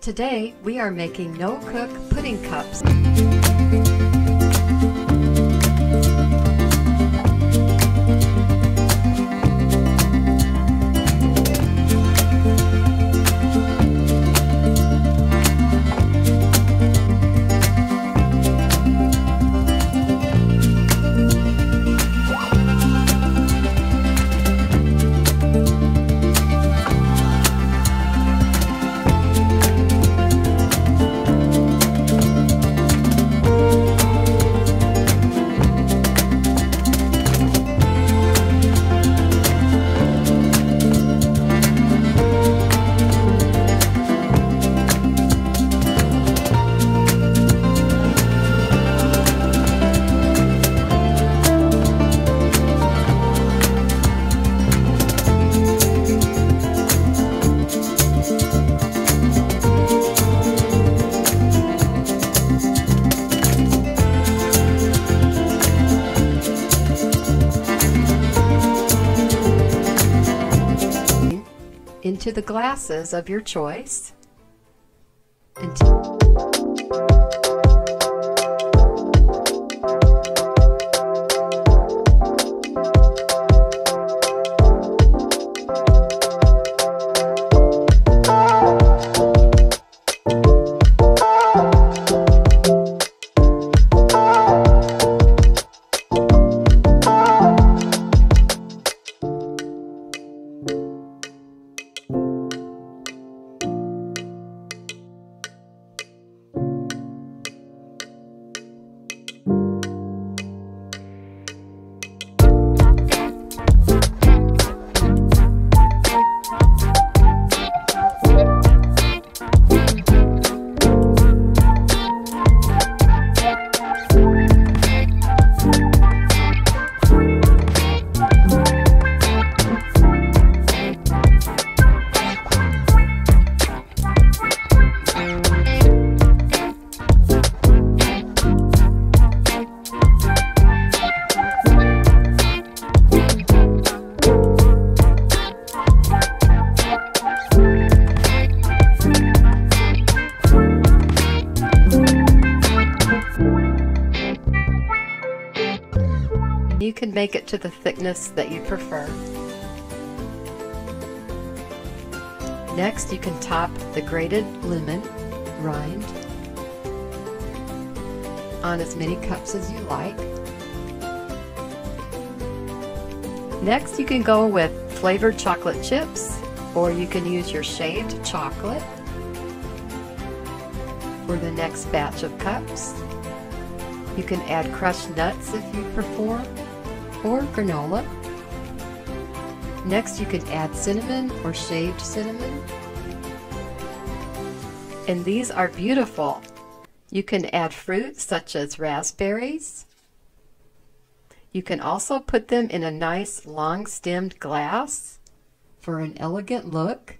Today we are making no-cook pudding cups. Into the glasses of your choice. You can make it to the thickness that you prefer. Next, you can top the grated lemon rind on as many cups as you like. Next, you can go with flavored chocolate chips, or you can use your shaved chocolate for the next batch of cups. You can add crushed nuts if you prefer, or granola. Next, you can add cinnamon or shaved cinnamon. And these are beautiful. You can add fruit such as raspberries. You can also put them in a nice long-stemmed glass for an elegant look.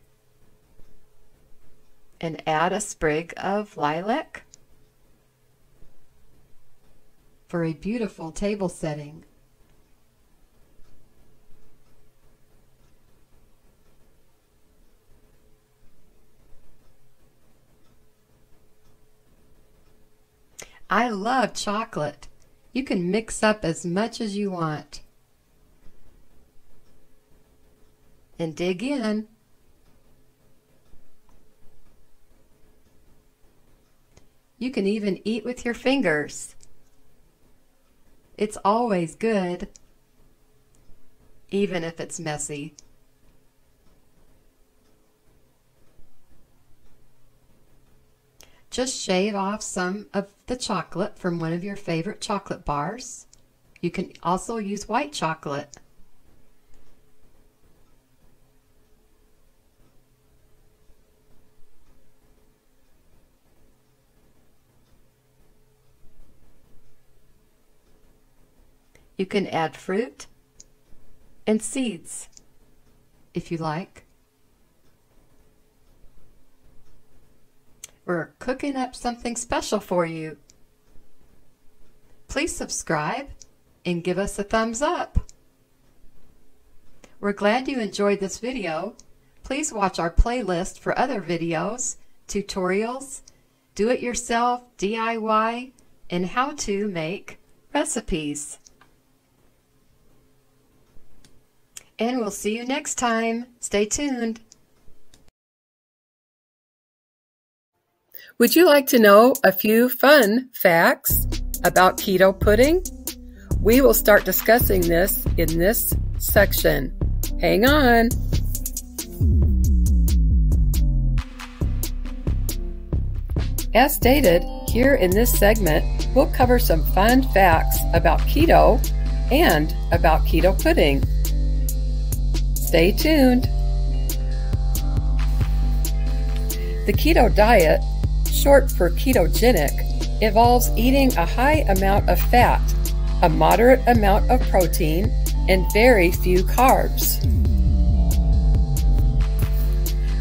And add a sprig of lilac for a beautiful table setting. I love chocolate. You can mix up as much as you want. And dig in. You can even eat with your fingers. It's always good, even if it's messy. Just shave off some of the chocolate from one of your favorite chocolate bars. You can also use white chocolate. You can add fruit and seeds if you like. We're cooking up something special for you. Please subscribe and give us a thumbs up. We're glad you enjoyed this video. Please watch our playlist for other videos tutorials, do-it-yourself, DIY, and how to make recipes. And we'll see you next time. Stay tuned. Would you like to know a few fun facts about keto pudding? We will start discussing this in this section. Hang on. As stated, here in this segment, we'll cover some fun facts about keto and about keto pudding. Stay tuned. The keto diet, short for ketogenic, involves eating a high amount of fat, a moderate amount of protein, and very few carbs.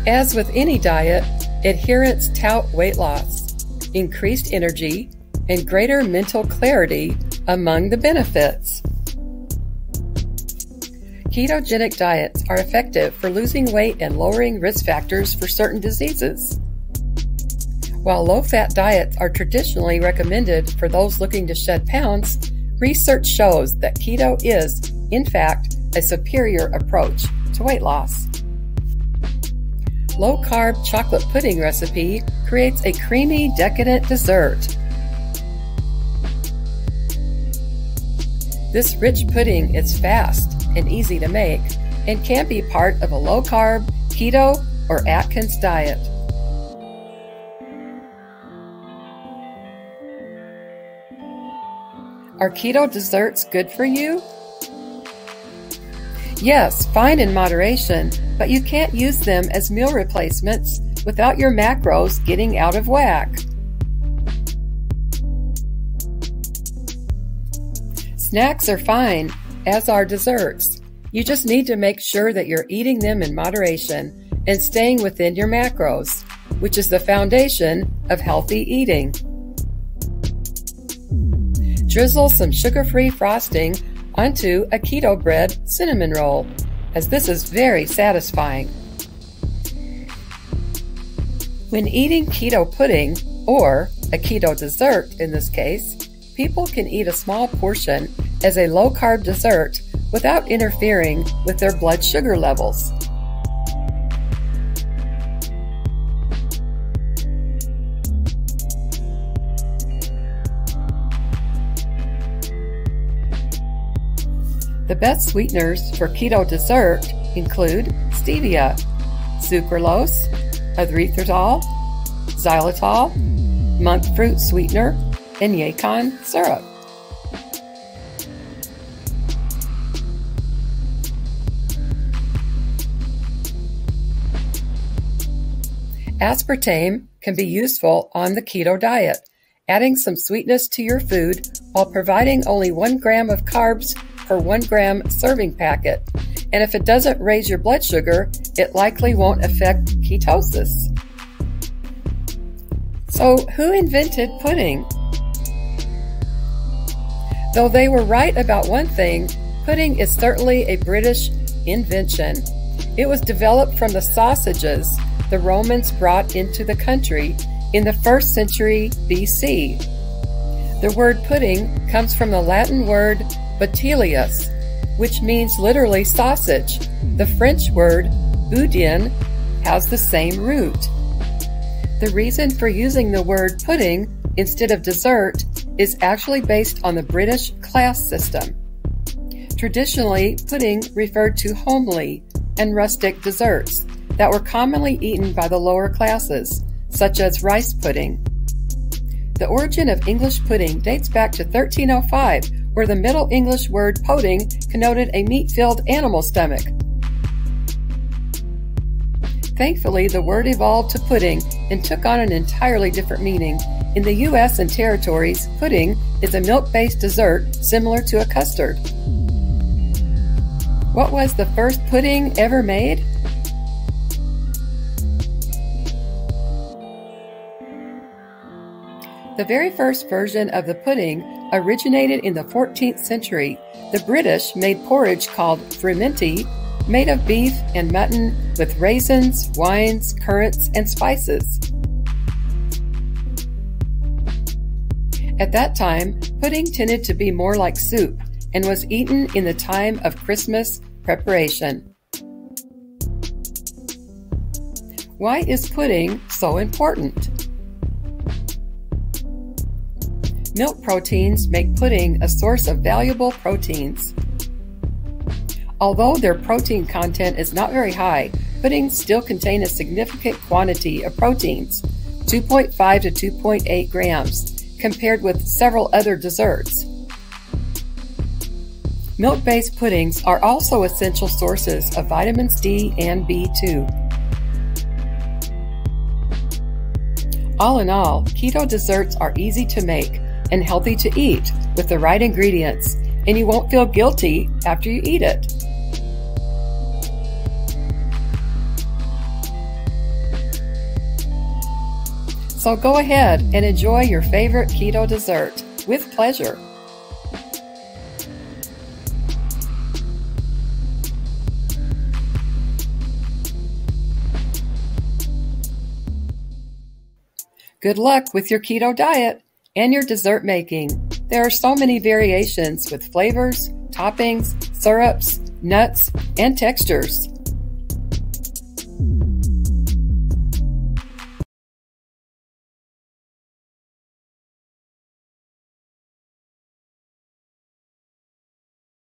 As with any diet, adherents tout weight loss, increased energy, and greater mental clarity among the benefits. Ketogenic diets are effective for losing weight and lowering risk factors for certain diseases. While low-fat diets are traditionally recommended for those looking to shed pounds, research shows that keto is, in fact, a superior approach to weight loss. Low-carb chocolate pudding recipe creates a creamy, decadent dessert. This rich pudding is fast and easy to make, and can be part of a low-carb, keto, or Atkins diet. Are keto desserts good for you? Yes, fine in moderation, but you can't use them as meal replacements without your macros getting out of whack. Snacks are fine, as are desserts. You just need to make sure that you're eating them in moderation and staying within your macros, which is the foundation of healthy eating. Drizzle some sugar-free frosting onto a keto bread cinnamon roll, as this is very satisfying. When eating keto pudding, or a keto dessert in this case, people can eat a small portion as a low-carb dessert without interfering with their blood sugar levels. The best sweeteners for keto dessert include stevia, sucralose, erythritol, xylitol, monk fruit sweetener, and yacon syrup. Aspartame can be useful on the keto diet, adding some sweetness to your food while providing only 1 gram of carbs per 1 gram serving packet. And if it doesn't raise your blood sugar, it likely won't affect ketosis. So who invented pudding? Though they were right about one thing, pudding is certainly a British invention. It was developed from the sausages the Romans brought into the country in the 1st century BC. The word pudding comes from the Latin word Batellius, which means literally sausage. The French word boudin has the same root. The reason for using the word pudding instead of dessert is actually based on the British class system. Traditionally, pudding referred to homely and rustic desserts that were commonly eaten by the lower classes, such as rice pudding. The origin of English pudding dates back to 1305, where the Middle English word poding connoted a meat-filled animal stomach. Thankfully, the word evolved to pudding and took on an entirely different meaning. In the U.S. and territories, pudding is a milk-based dessert similar to a custard. What was the first pudding ever made? The very first version of the pudding originated in the 14th century. The British made porridge called frumenty, made of beef and mutton with raisins, wines, currants, and spices. At that time, pudding tended to be more like soup and was eaten in the time of Christmas preparation. Why is pudding so important? Milk proteins make pudding a source of valuable proteins. Although their protein content is not very high, puddings still contain a significant quantity of proteins, 2.5 to 2.8 grams, compared with several other desserts. Milk-based puddings are also essential sources of vitamins D and B2. All in all, keto desserts are easy to make and healthy to eat with the right ingredients, and you won't feel guilty after you eat it. So go ahead and enjoy your favorite keto dessert with pleasure. Good luck with your keto diet and your dessert making. There are so many variations with flavors, toppings, syrups, nuts, and textures.